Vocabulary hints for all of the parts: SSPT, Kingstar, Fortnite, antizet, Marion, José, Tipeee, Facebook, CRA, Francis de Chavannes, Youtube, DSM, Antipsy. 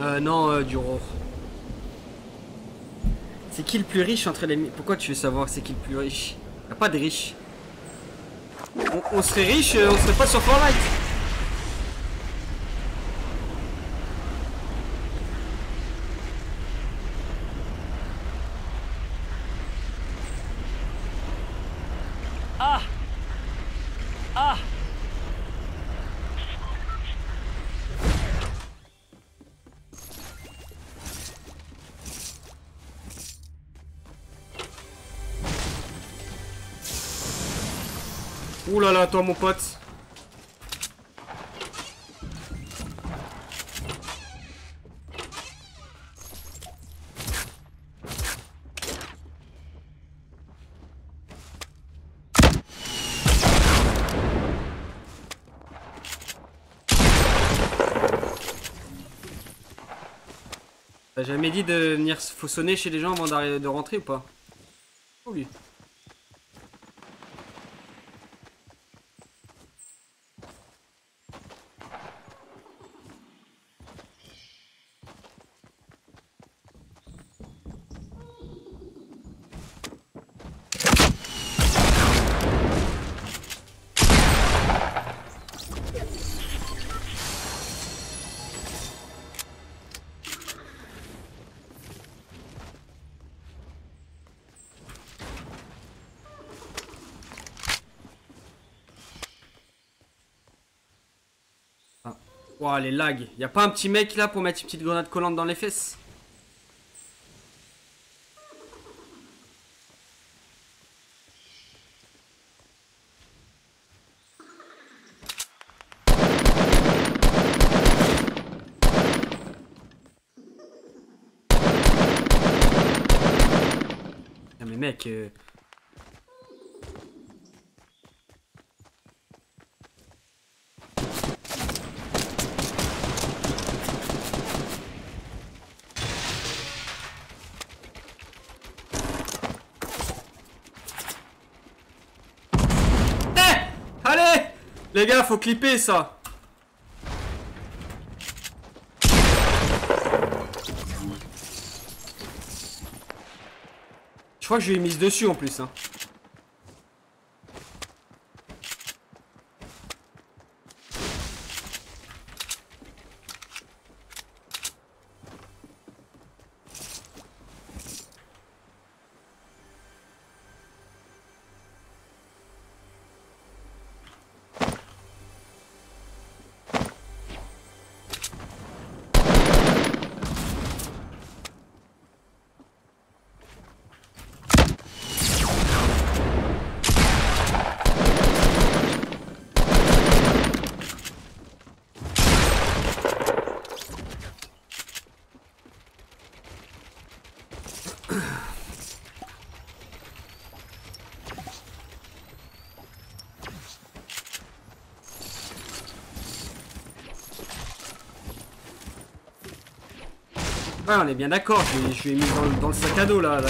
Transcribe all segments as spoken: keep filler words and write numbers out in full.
Euh, non, euh, du roux. C'est qui le plus riche entre les... Pourquoi tu veux savoir c'est qui le plus riche? Y'a pas de riche. On, on serait riche, on serait pas sur Fortnite. Ah. Ah. Ouh là là, toi mon pote. T'as jamais dit de venir faussonner chez les gens avant de rentrer ou pas? Oh lui. Wow, les lags. Y'a pas un petit mec là pour mettre une petite grenade collante dans les fesses? Putain mais mec... Euh... Les gars, faut clipper ça. Je crois que je lui ai mise dessus en plus. Hein. Ah, on est bien d'accord, je lui ai mis dans, dans le sac à dos là, là.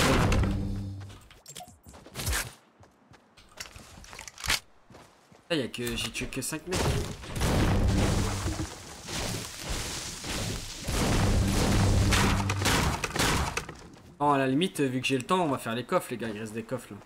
Ah, y'a que... j'ai tué que cinq mecs. Bon, à la limite, vu que j'ai le temps, on va faire les coffres les gars, il reste des coffres là.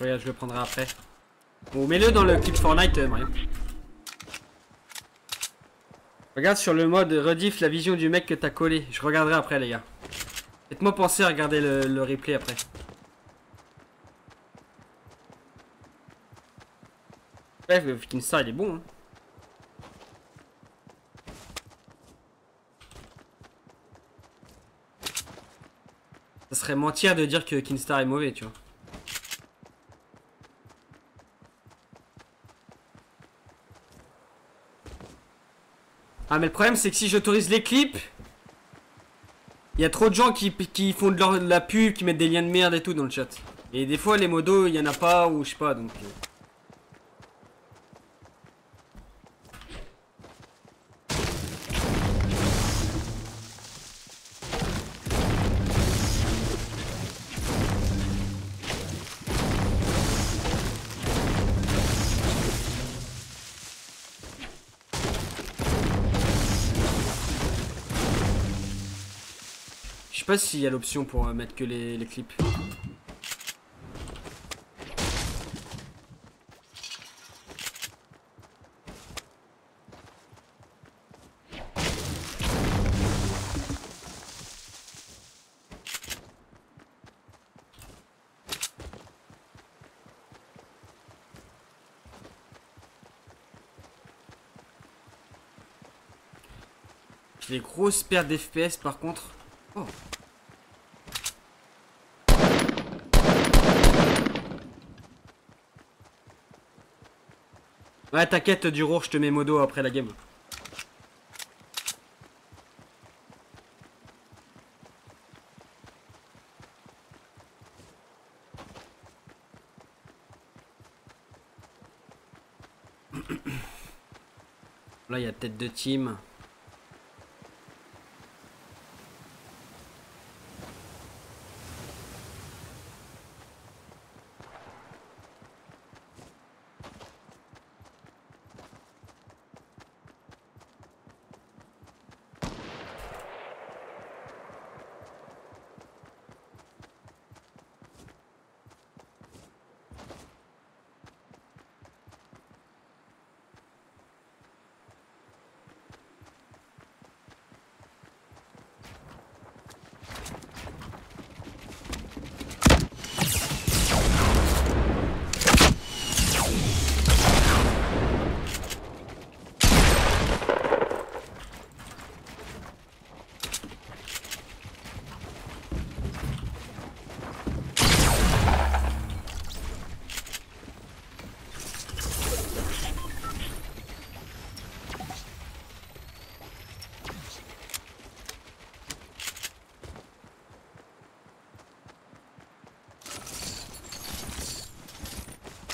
Regarde, je le prendrai après. Bon, mets-le dans le clip Fortnite, euh, Marion. Regarde sur le mode rediff la vision du mec que t'as collé. Je regarderai après, les gars. Faites-moi penser à regarder le, le replay après. Bref, le Kingstar il est bon. Hein. Ça serait mentir de dire que Kingstar est mauvais, tu vois. Ah mais le problème c'est que si j'autorise les clips, il y a trop de gens qui, qui font de, leur, de la pub, qui mettent des liens de merde et tout dans le chat. Et des fois les modos il y en a pas ou je sais pas donc... Je sais pas s'il y a l'option pour euh, mettre que les, les clips. J'ai des grosses pertes d'F P S par contre. Oh. Ouais t'inquiète du rour, je te mets modo après la game. Là il y a peut-être deux teams.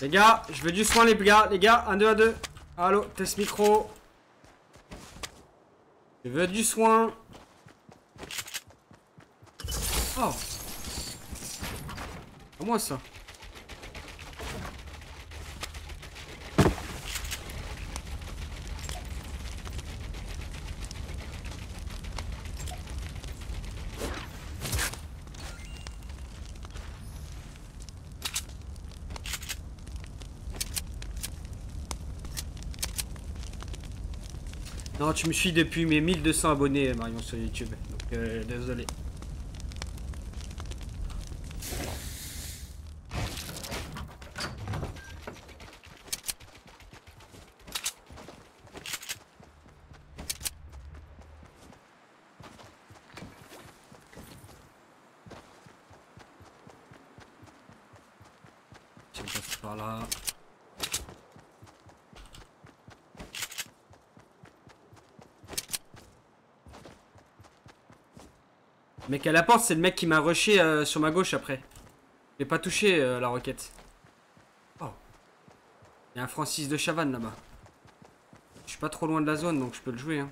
Les gars, je veux du soin les gars, les gars, un, deux, un, deux. Allo, test micro. Je veux du soin. Oh. À moi ça. Non, tu me suis depuis mes mille deux cents abonnés, Marion, sur YouTube. Donc, euh, désolé. Je passe par là. Le mec à la porte, c'est le mec qui m'a rushé euh, sur ma gauche après. Je l'ai pas touché euh, la roquette. Oh. Il y a un Francis de Chavannes là-bas. Je suis pas trop loin de la zone donc je peux le jouer. Hein.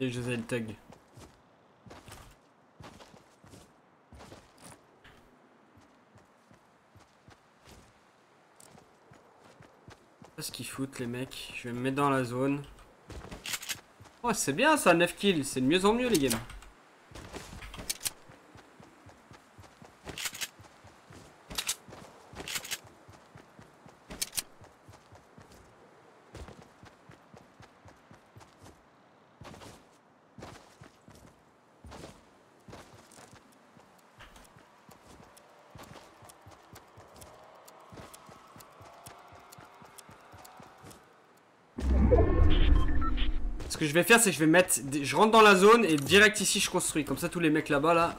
Et José le tag. Qu'est-ce qu'ils foutent les mecs? Je vais me mettre dans la zone. Oh c'est bien ça, neuf kills, c'est de mieux en mieux les gars. Ce que je vais faire, c'est que je vais mettre... Des... Je rentre dans la zone et direct ici, je construis. Comme ça, tous les mecs là-bas, là...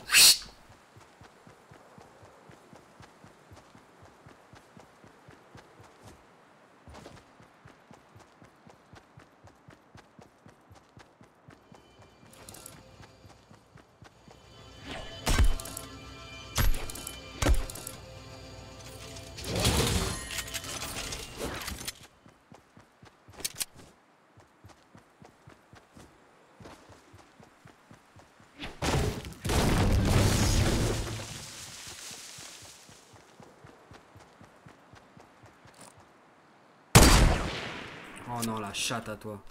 Oh non, la chatte à toi.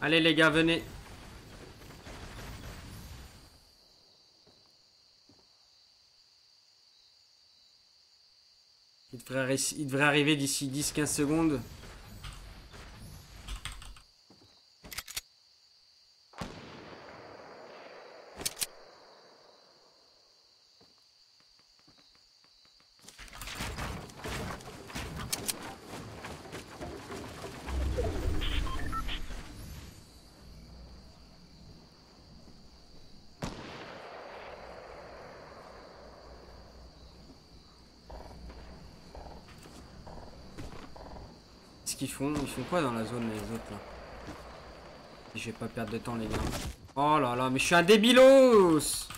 Allez les gars, venez. Il devrait, il devrait arriver d'ici dix quinze secondes. Qu'ils font, ils font quoi dans la zone les autres là? Je vais pas perdre de temps les gars. Oh là là, mais je suis un débilos.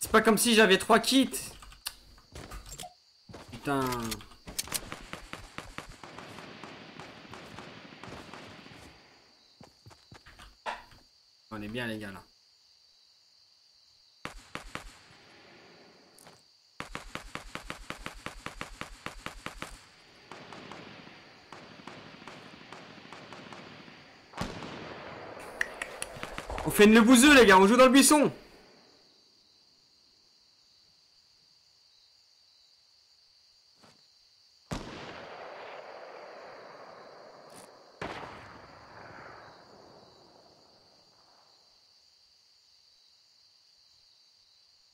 C'est pas comme si j'avais trois kits. Putain. On est bien les gars là. On fait une bouseux les gars, on joue dans le buisson.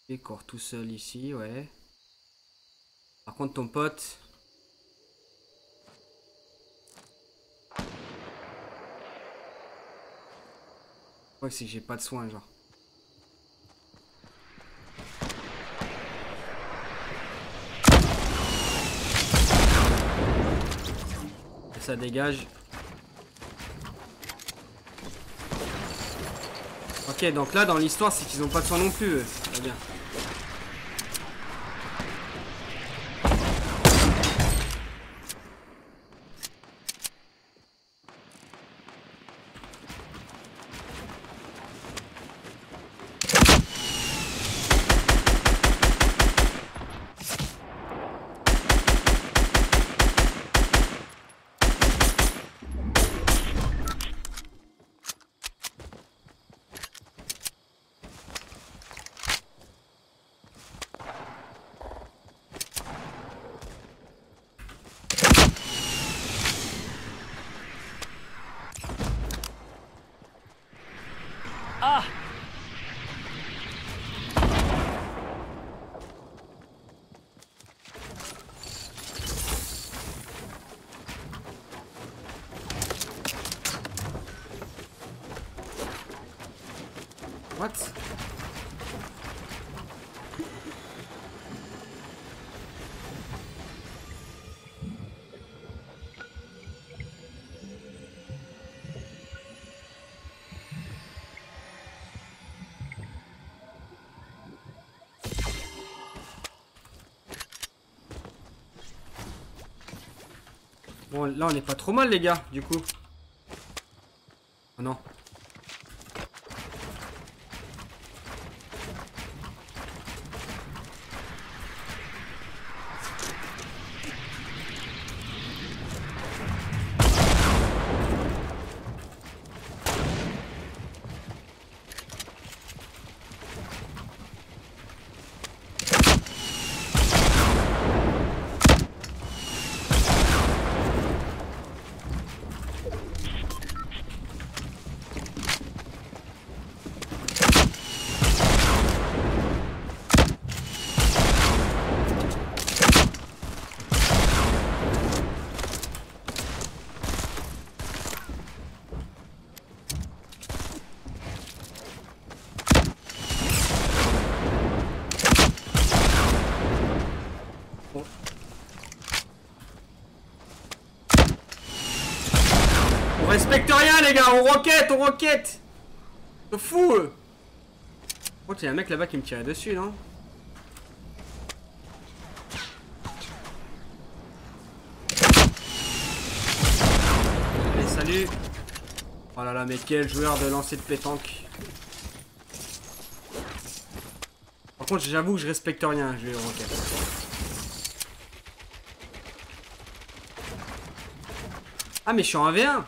Et corps tout seul ici, ouais. Par contre ton pote... Ouais, c'est que j'ai pas de soin genre. Et ça dégage. Ok, donc là dans l'histoire c'est qu'ils ont pas de soin non plus. Eux. Très bien. What? Bon, là on n'est pas trop mal les gars, du coup. Oh non. respecte rien les gars, on roquette, on roquette. C'est fou eux. Oh, il y a un mec là-bas qui me tirait dessus, non? Allez, salut. Oh là là, mais quel joueur de lancer de pétanque. Par contre, j'avoue que je respecte rien, je vais roquette. Ah mais je suis en un v un.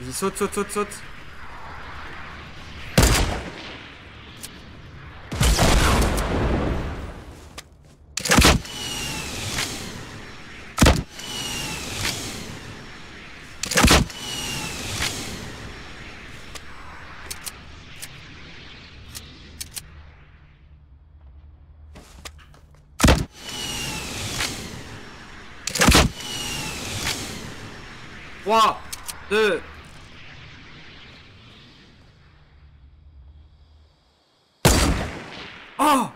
Vas-y, saute, saute, saute, saute. trois, deux. Oh!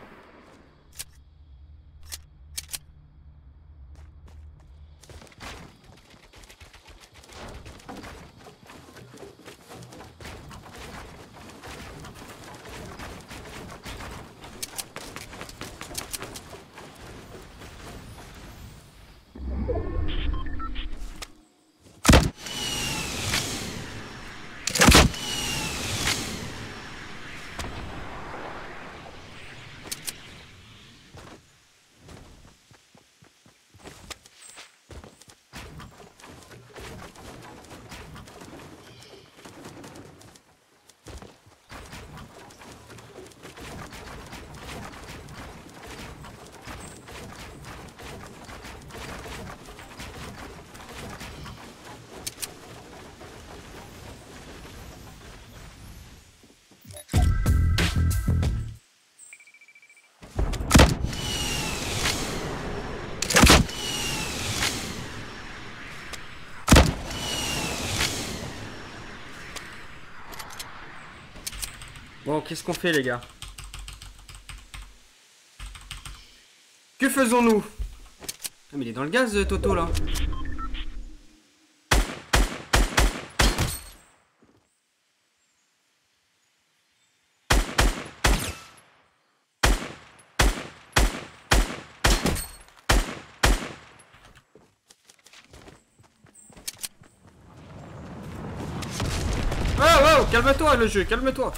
Bon, qu'est-ce qu'on fait les gars? Que faisons-nous? Ah mais il est dans le gaz Toto là. Oh, oh, calme-toi le jeu, calme-toi.